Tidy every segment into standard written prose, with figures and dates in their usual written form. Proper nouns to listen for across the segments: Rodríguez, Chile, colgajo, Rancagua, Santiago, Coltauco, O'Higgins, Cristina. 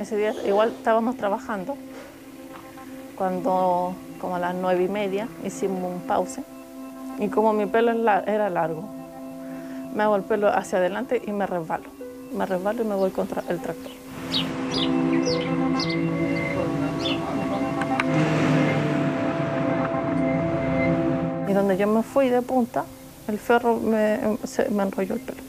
Ese día igual estábamos trabajando, cuando como a las 9:30 hicimos un pause y como mi pelo era largo, me hago el pelo hacia adelante y me resbalo y me voy contra el tractor. Y donde yo me fui de punta, el ferro me enrolló el pelo.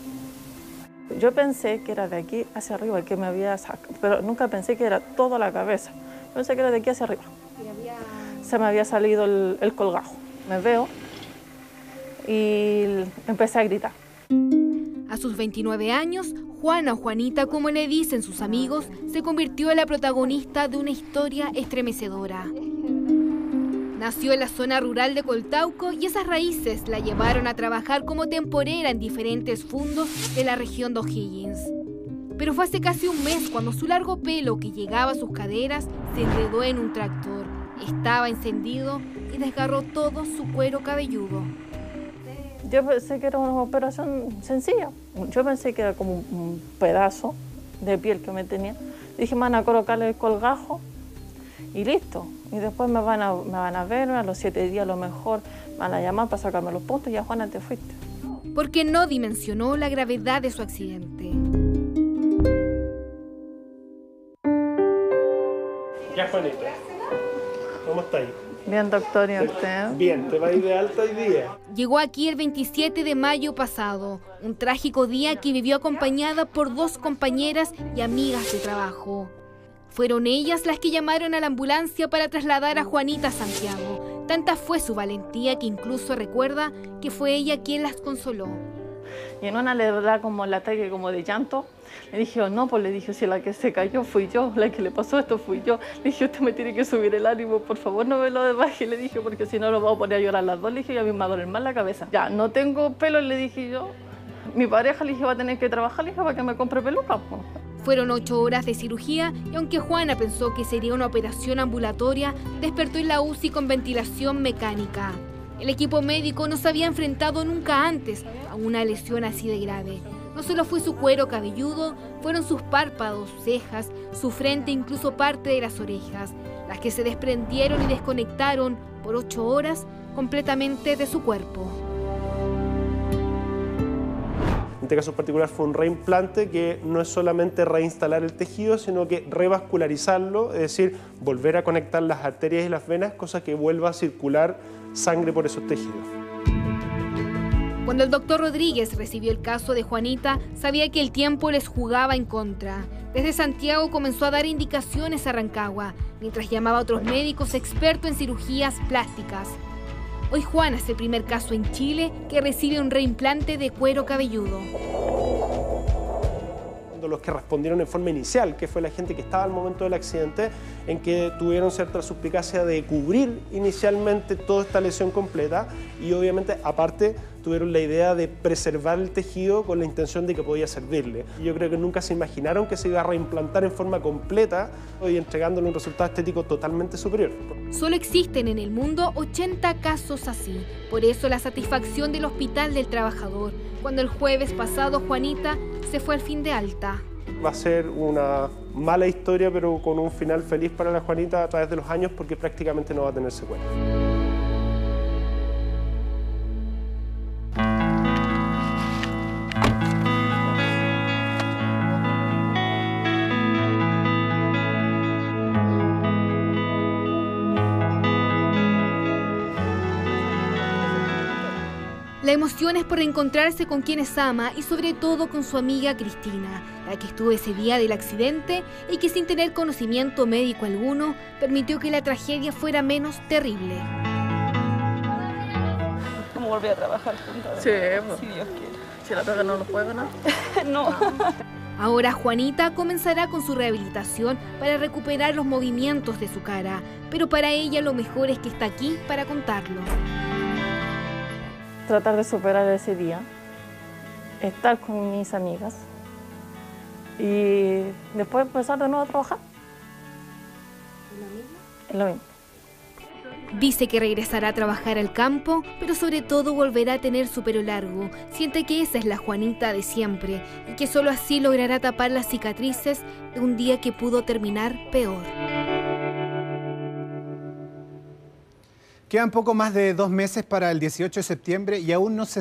Yo pensé que era de aquí hacia arriba que me había sacado, pero nunca pensé que era toda la cabeza. Pensé que era de aquí hacia arriba. Se me había salido el colgajo. Me veo y empecé a gritar. A sus 29 años, Juana o Juanita, como le dicen sus amigos, se convirtió en la protagonista de una historia estremecedora. Nació en la zona rural de Coltauco y esas raíces la llevaron a trabajar como temporera en diferentes fundos de la región de O'Higgins. Pero fue hace casi un mes cuando su largo pelo, que llegaba a sus caderas, se enredó en un tractor. Estaba encendido y desgarró todo su cuero cabelludo. Yo pensé que era una operación sencilla. Yo pensé que era como un pedazo de piel que me tenía. Dije, me van a colocarle el colgajo y listo. Y después me van a ver, a los 7 días a lo mejor me van a llamar para sacarme los puntos y ya, Juana, te fuiste. Porque no dimensionó la gravedad de su accidente. Ya, Juanita, ¿cómo está ahí? Bien, doctor, ¿y usted? Bien, te va a ir de alta hoy día. Llegó aquí el 27 de mayo pasado, un trágico día que vivió acompañada por 2 compañeras y amigas de trabajo. Fueron ellas las que llamaron a la ambulancia para trasladar a Juanita a Santiago. Tanta fue su valentía que incluso recuerda que fue ella quien las consoló. Y en una le da como el ataque como de llanto. Le dije, oh, no, pues le dije, si la que se cayó fui yo, la que le pasó esto fui yo. Le dije, usted me tiene que subir el ánimo, por favor no me lo baje. Le dije, porque si no lo voy a poner a llorar las dos. Le dije, y a mí me va a doler más la cabeza. Ya, no tengo pelo, le dije yo. Mi pareja, le dije, va a tener que trabajar, le dije, para que me compre peluca, pues. Fueron 8 horas de cirugía y aunque Juana pensó que sería una operación ambulatoria, despertó en la UCI con ventilación mecánica. El equipo médico no se había enfrentado nunca antes a una lesión así de grave. No solo fue su cuero cabelludo, fueron sus párpados, cejas, su frente e incluso parte de las orejas, las que se desprendieron y desconectaron por 8 horas completamente de su cuerpo. En este caso en particular fue un reimplante que no es solamente reinstalar el tejido, sino que revascularizarlo, es decir, volver a conectar las arterias y las venas, cosa que vuelva a circular sangre por esos tejidos. Cuando el doctor Rodríguez recibió el caso de Juanita, sabía que el tiempo les jugaba en contra. Desde Santiago comenzó a dar indicaciones a Rancagua, mientras llamaba a otros médicos expertos en cirugías plásticas. Hoy Juana es el primer caso en Chile que recibe un reimplante de cuero cabelludo. Los que respondieron en forma inicial, que fue la gente que estaba al momento del accidente, en que tuvieron cierta suspicacia de cubrir inicialmente toda esta lesión completa y obviamente aparte tuvieron la idea de preservar el tejido con la intención de que podía servirle. Yo creo que nunca se imaginaron que se iba a reimplantar en forma completa y entregándole un resultado estético totalmente superior. Solo existen en el mundo 80 casos así. Por eso la satisfacción del Hospital del Trabajador, cuando el jueves pasado Juanita se fue al fin de alta. Va a ser una mala historia, pero con un final feliz para la Juanita a través de los años, porque prácticamente no va a tener secuelas. La emoción es por reencontrarse con quienes ama y sobre todo con su amiga Cristina, la que estuvo ese día del accidente y que sin tener conocimiento médico alguno permitió que la tragedia fuera menos terrible. ¿Cómo volví a trabajar juntas? Sí, pues, si Dios quiere. Si la pega no nos puede ganar. No. Ahora Juanita comenzará con su rehabilitación para recuperar los movimientos de su cara, pero para ella lo mejor es que está aquí para contarlo. Tratar de superar ese día, estar con mis amigas y después empezar de nuevo a trabajar. ¿Lo mismo? Es lo mismo. Dice que regresará a trabajar al campo, pero sobre todo volverá a tener su pelo largo. Siente que esa es la Juanita de siempre y que solo así logrará tapar las cicatrices de un día que pudo terminar peor. Quedan poco más de 2 meses para el 18 de septiembre y aún no se